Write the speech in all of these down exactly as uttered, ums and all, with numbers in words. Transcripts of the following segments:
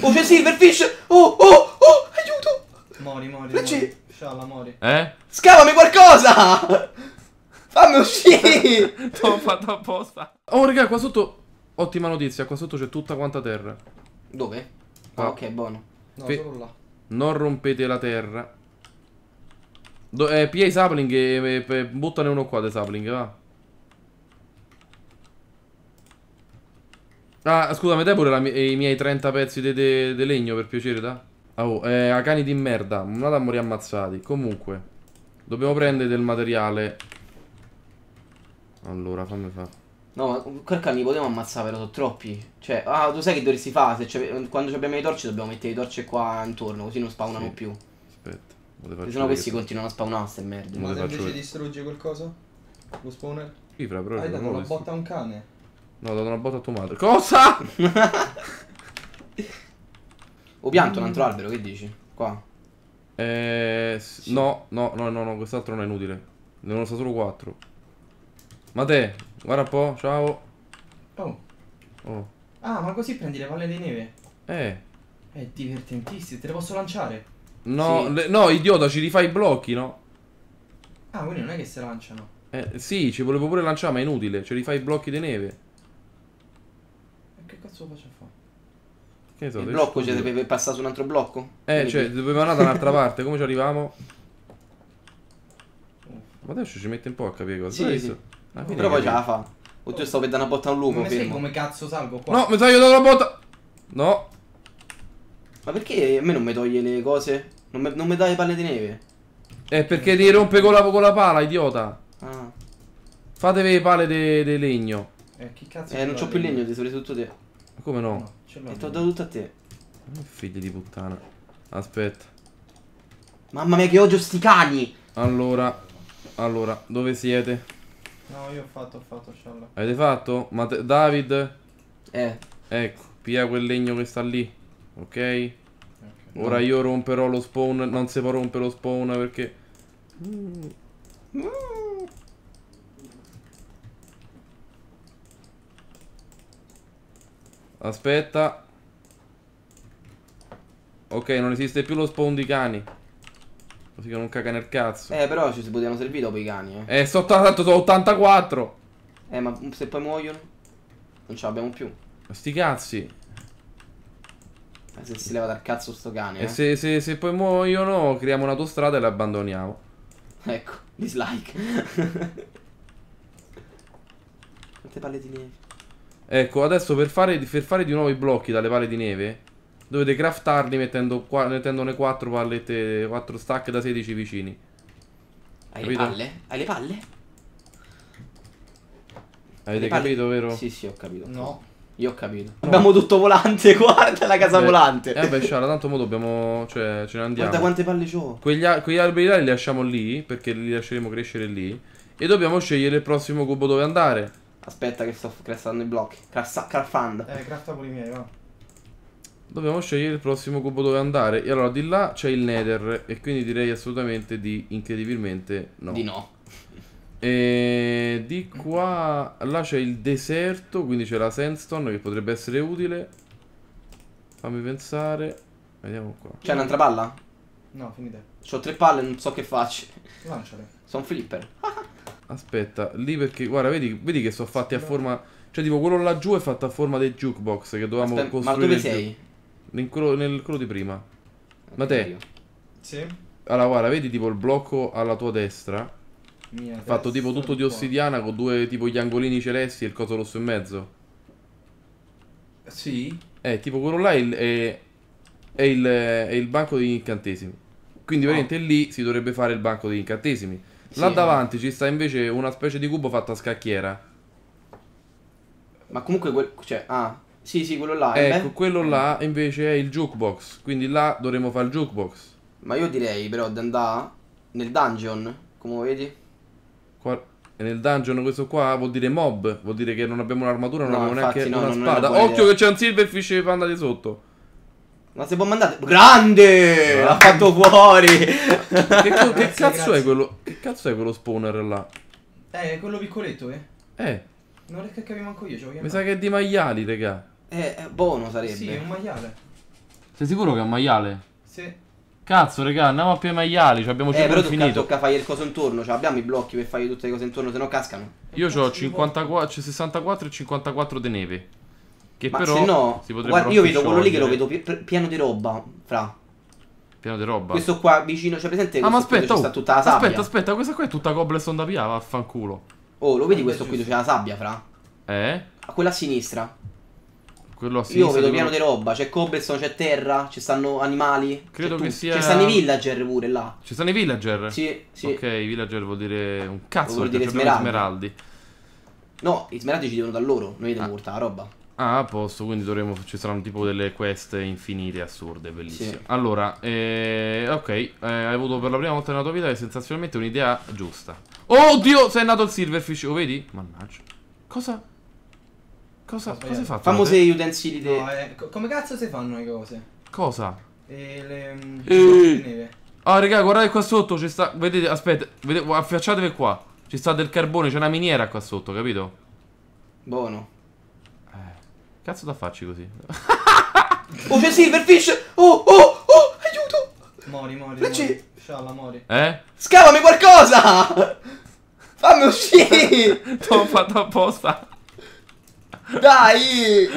Oh, c'è Silverfish! Oh, oh, oh, aiuto! Mori, mori, mori. Scialla, mori. Eh? Scavami qualcosa! Fammi uscire! T'ho fatto apposta. Oh, raga, qua sotto... Ottima notizia, qua sotto c'è tutta quanta terra. Dove? Ah, ok, buono. No, Fe solo là. Non rompete la terra. Do eh, pia i sapling e, e, e buttane uno qua dei sapling, va. Ah, scusami, dai pure la, i miei trenta pezzi di legno, per piacere, da? Oh, eh, a cani di merda, non andate a morire ammazzati. Comunque, dobbiamo prendere del materiale. Allora, fammi fare. No, ma quel cani li potevamo ammazzare, però sono troppi. Cioè, ah, tu sai che dovresti fare? Se quando abbiamo le torce dobbiamo mettere le torce qua intorno, così non spawnano sì. più. Aspetta, se sennò questi continuano a spawnare, ste merda. Ma se invece distrugge qualcosa? Lo spawner? Sì, fra, però... Hai dato una botta a un cane? No, ho dato una botta a tua madre. Cosa? Ho pianto un altro albero, che dici? Qua? Eh, sì. No, no, no, no, no, quest'altro non è inutile. Ne ho solo quattro. Ma te, guarda un po', ciao. Oh. Oh. Ah, ma così prendi le palle di neve? Eh. È divertentissimo, te le posso lanciare? No, sì. le, no, idiota, ci rifai i blocchi, no? Ah, quindi non è che si lanciano. Eh, sì, ci volevo pure lanciare, ma è inutile, ci rifai i blocchi di neve. Che cazzo faccio a fare? Che so, il blocco ci deve passare su un altro blocco? Eh, Vedi? Cioè, doveva andare da un'altra parte, come ci arriviamo? Ma adesso ci mette un po' a capire cosa. Sì, sì. Ah, però poi ce la fa. Oddio, stavo per dare una botta a un lupo. Ma sai come cazzo salgo qua? No, mi sono aiutato la botta. No. Ma perché a me non mi toglie le cose? Non mi, non mi dai le palle di neve? Eh, perché ti rompe con la, con la pala, idiota. Ah. Fatevi le palle di legno. Eh, chi cazzo eh non c'ho più legno, ti sono reso tutto te. Ma come no? no ce e ti ho dato tutto a te. Oh, figli di puttana. Aspetta. Mamma mia che odio sti cani. Allora, allora, dove siete? No, io ho fatto, ho fatto, scialla. Avete fatto? Ma te, David? Eh. Ecco, pia quel legno che sta lì. Ok? okay. Ora no. io romperò lo spawn. Non si può rompere lo spawn perché... Mm. Mm. Aspetta. Ok, non esiste più lo spawn di cani. Così che non caga nel cazzo. Eh, però ci si potevano servire dopo i cani. Eh, eh sono tanto sono ottantaquattro. Eh, ma se poi muoiono non ce l'abbiamo più. Ma sti cazzi. Eh, se si leva dal cazzo sto cane. E eh. se, se, se poi muoiono creiamo un'autostrada e la abbandoniamo. Ecco, dislike. Quante palle di neve. Ecco, adesso per fare, per fare di nuovo i blocchi dalle palle di neve dovete craftarli mettendo qua, mettendone quattro pallette, quattro stack da sedici vicini. Hai capito? Le palle? Hai le palle? Avete le palle? Capito, vero? Sì, sì, ho capito. No. Io ho capito. No. Abbiamo tutto volante, guarda la casa eh, volante. Eh beh, Sciara, tanto mo dobbiamo... Cioè, ce ne andiamo. Guarda quante palle c'ho. Quegli, quegli alberi là li lasciamo lì, perché li lasceremo crescere lì. E dobbiamo scegliere il prossimo cubo dove andare. Aspetta che sto craftando i blocchi. Craftando. Eh, crafta pure i miei, va. Dobbiamo scegliere il prossimo cubo dove andare. E allora di là c'è il nether. E quindi direi assolutamente di incredibilmente no. Di no. E di qua... Là c'è il deserto. Quindi c'è la sandstone che potrebbe essere utile. Fammi pensare. Vediamo qua. C'è un'altra palla? No, finite. C'ho tre palle, non so che faccio. Lanciale. Sono flipper. Aspetta, lì perché, guarda, vedi, vedi che sono fatti a forma... Cioè, tipo, quello laggiù è fatto a forma dei jukebox che dovevamo Aspetta, costruire... Ma dove sei? Nel quello, nel quello di prima. Ma te? Sì. Allora, guarda, vedi tipo il blocco alla tua destra? Mia è fatto tipo tutto di ossidiana con due, tipo, gli angolini celesti e il coso rosso in mezzo. Sì. Eh, tipo, quello là è il, è, è il, è il banco degli incantesimi. Quindi, oh. veramente, lì si dovrebbe fare il banco degli incantesimi. Là sì, davanti eh. ci sta invece una specie di cubo fatto a scacchiera. Ma comunque quel... Cioè, ah, sì, sì, quello là è Ecco, beh. quello là invece è il jukebox. Quindi là dovremmo fare il jukebox. Ma io direi però di andare nel dungeon, come vedi qua, nel dungeon questo qua vuol dire mob. Vuol dire che non abbiamo un'armatura, non no, abbiamo infatti, neanche no, una non spada non Occhio idea. che c'è un silverfish che panda di sotto. Ma se può mandare... Grande! L'ha fatto fuori! Che, co... che cazzo è quello... Che cazzo è quello spawner là? Eh, è quello piccoletto, eh? Eh. Non riesco a capire manco io, ce lo chiamo. Mi sa che è di maiali, raga. Eh, buono sarebbe. Sì, è un maiale. Sei sicuro che è un maiale? Sì. Cazzo, raga, andiamo a più ai maiali, cioè abbiamo cinque eh, infinito. Eh, però tocca, tocca fare il coso intorno, cioè abbiamo i blocchi per fare tutte le cose intorno, se no cascano. Io ho sessantaquattro e cinquantaquattro di neve. Che ma però se no, si guarda, io vedo quello lì che lo vedo pi pieno di roba, fra. Pieno di roba? Questo qua vicino, cioè presente questo? Ah, ma aspetta, oh, sta tutta la sabbia. Aspetta, aspetta, questa qua è tutta cobblestone da via, vaffanculo. Oh, lo vedi questo qui, c'è la sabbia, fra? Eh? A quella a sinistra. Quello a sinistra. Io vedo pieno di roba, c'è cobblestone, c'è terra, ci stanno animali. Credo che sia... Ci stanno i villager pure là. Ci stanno i villager? Sì, sì. Ok, i villager vuol dire un cazzo, vuol dire smeraldi. No, i smeraldi ci devono da loro, noi dobbiamo portare la roba. Ah, a posto, quindi dovremo, ci saranno tipo delle quest infinite, assurde, bellissime. Sì. Allora, eh, ok, eh, hai avuto per la prima volta nella tua vita sensazionalmente un'idea giusta. Oddio, sei nato il silverfish, lo vedi? Mannaggia. Cosa? Cosa, cosa hai fatto? Famose gli utensili de... No, eh, co come cazzo si fanno le cose? Cosa? E le... Um, e... neve. Ah, raga, guardate qua sotto, ci sta... Vedete, aspetta, vedete, affacciatevi qua. Ci sta del carbone, c'è una miniera qua sotto, capito? Buono. Cazzo da farci così? Oh, c'è Silverfish! Oh, oh, oh, aiuto! Mori, mori, mori. Scialla, mori. Eh? Scavami qualcosa! Fammi uscire! T'ho fatto apposta. Dai!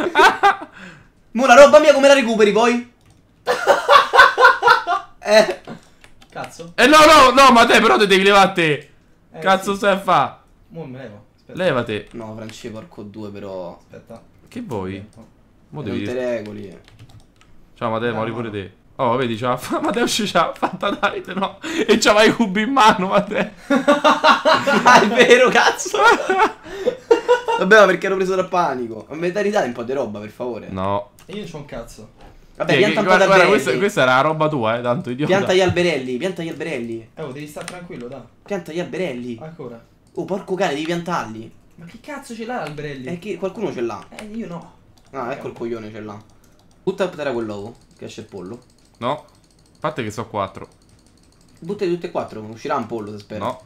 Mo la roba mia come la recuperi poi? eh? Cazzo? Eh no, no, no, ma te però te devi levarti! Eh, Cazzo sì. stai a fa? Mo me levo. Aspetta. Levate. No, Francesco, porco due però. Aspetta. Che vuoi? Mo devi... Non te regoli. Ciao Matteo, muori pure te. Oh, vedi, ce l'ha fatta. Matteo ci ha fatta dai, no? E c'aveva i cubi in mano, Matteo. Ah, è vero, cazzo. Vabbè, ma perché ero preso da panico. Ma mi dai ridare un po' di roba, per favore. No. E io non c'ho un cazzo. Vabbè, sì, pianta che, un guarda, po' guarda, questa, questa era la roba tua, eh, tanto idiota. Pianta gli alberelli, pianta gli alberelli. Eh, oh, devi stare tranquillo, dai. Pianta gli alberelli. Ancora. Oh, porco cane, devi piantarli. Ma che cazzo ce l'ha l'alberelli? È che qualcuno ce l'ha. Eh, io no. Ah, ecco il coglione ce l'ha. Butta a terra quell'uovo, che esce il pollo. No. Fate che so quattro. Buttate tutte e quattro, uscirà un pollo, se spero. No.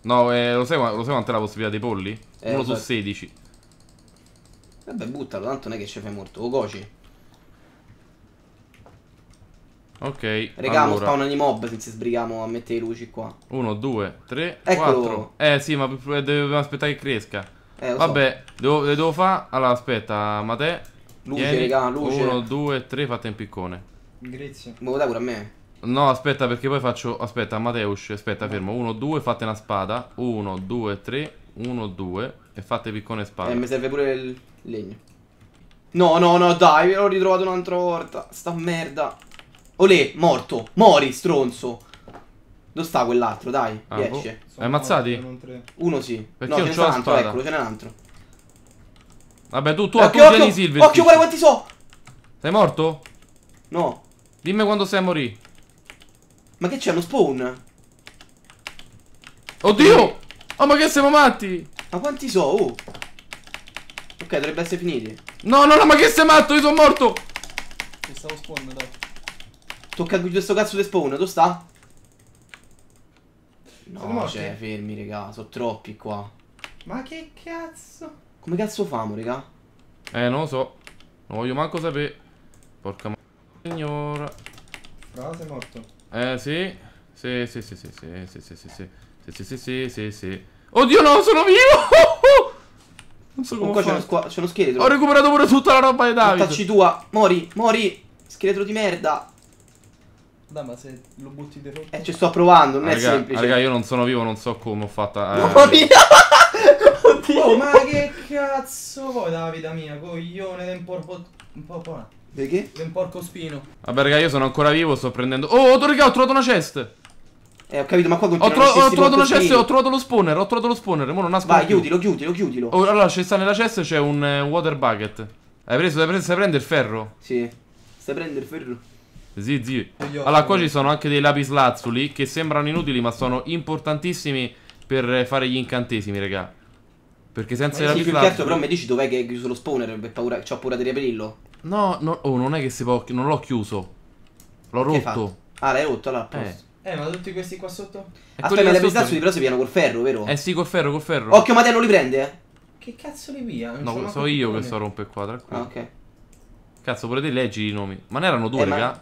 No, eh, lo sai quant'è la possibilità dei polli? Eh, Uno su sedici. Vabbè, buttalo, tanto non è che ce fai morto. O goci. Ok. Regà, allora spawnano i mob se ci sbrighiamo a mettere i luci qua. Uno, due, tre, eccolo. Quattro. Eh sì, ma dobbiamo aspettare che cresca. Eh, lo Vabbè, so. devo, le devo fare. Allora, aspetta, Matè. Luce, regà, luce. Uno, due, tre, fate in piccone. Grazie. Ma dai pure a me. No, aspetta, perché poi faccio. Aspetta, Mateusz, aspetta, no. fermo. Uno, due, fate una spada. Uno, due, tre, uno, due. E fate piccone e spada. Eh, mi serve pure il legno. No, no, no, dai, l'ho ritrovato un'altra volta. Sta merda. Olè, morto, mori, stronzo. Dove sta quell'altro, dai, ah, riesce. Hai ammazzati? Uno sì. Perché no, io ce n'è un altro, eccolo, ce n'è un altro. Vabbè, tu, tu, occhio, tu occhio, Silver. Occhio, guarda quanti so. Sei morto? No. Dimmi quando sei a morì. Ma che c'è, uno spawn? Oddio! Oh, ma che siamo matti? Ma quanti so, oh. Ok, dovrebbe essere finiti. No, no, no, ma che sei matto, io sono morto. Ti stavo spawn, dai. Tocca questo cazzo di spawn, dove sta? No, cioè, fermi, raga, sono troppi qua. Ma che cazzo? Come cazzo famo, raga? Eh, non lo so. Non voglio manco sapere. Porca m***a signora. Fra, sei morto. Eh, sì. Sì, sì, sì, sì, sì, sì, sì, sì, sì, sì, sì, sì, sì, sì. Oddio, no, sono vivo! Non so come fare. Qua c'è uno scheletro. Ho recuperato pure tutta la roba di Davide. Attacci tua, mori, mori. Scheletro di merda. Dai, ma se lo butti dentro. Eh, ci sto provando, non ah, è raga, semplice. Raga, io non sono vivo, non so come ho fatto. Eh, no, oddio. Oh, ma che cazzo vuoi dalla vita mia, coglione del porco. Un po' buona. Perché? Del porco spino. Vabbè, raga, io sono ancora vivo, sto prendendo. Oh, ho, raga, ho trovato una chest. Eh, ho capito, ma qua continua. Ho, tro ho trovato una chest, ho trovato lo spawner, ho trovato lo spawner. Mo non nascondo. Vai, chiudilo, chiudilo, chiudilo. Oh, allora, c'è sta nella chest, c'è un eh, water bucket. Hai preso, stai prendendo il ferro? Sì. Stai prendendo il ferro? Sì, sì. Allora qua ci sono anche dei lapislazzuli che sembrano inutili ma sono importantissimi per fare gli incantesimi, raga. Perché senza i lapislazzuli... Sì, più che altro, però mi dici dov'è che è chiuso lo spawner per paura, c'ho paura di riaprirlo. No, no, oh, non è che si può... non l'ho chiuso. L'ho rotto. Ah, l'hai rotto, allora a posto. Eh, ma tutti questi qua sotto? Aspetta, i lapislazzuli però si pigliano col ferro, vero? Eh sì, col ferro, col ferro. Occhio, Matteo, non li prende, eh. Che cazzo li piglia? No, so io che so rompe qua, tranquillo. Ah, ok. Cazzo, pure te leggi i nomi. Ma ne erano due, eh, raga? Ma...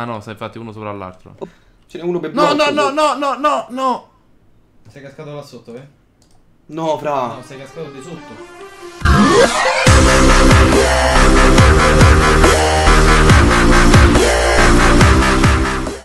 Ah no, sai, infatti uno sopra l'altro. Oh, ce n'è uno per blocco. No, no, no, no, no, no, no. Sei cascato là sotto, eh? No, fra. No, sei cascato di sotto.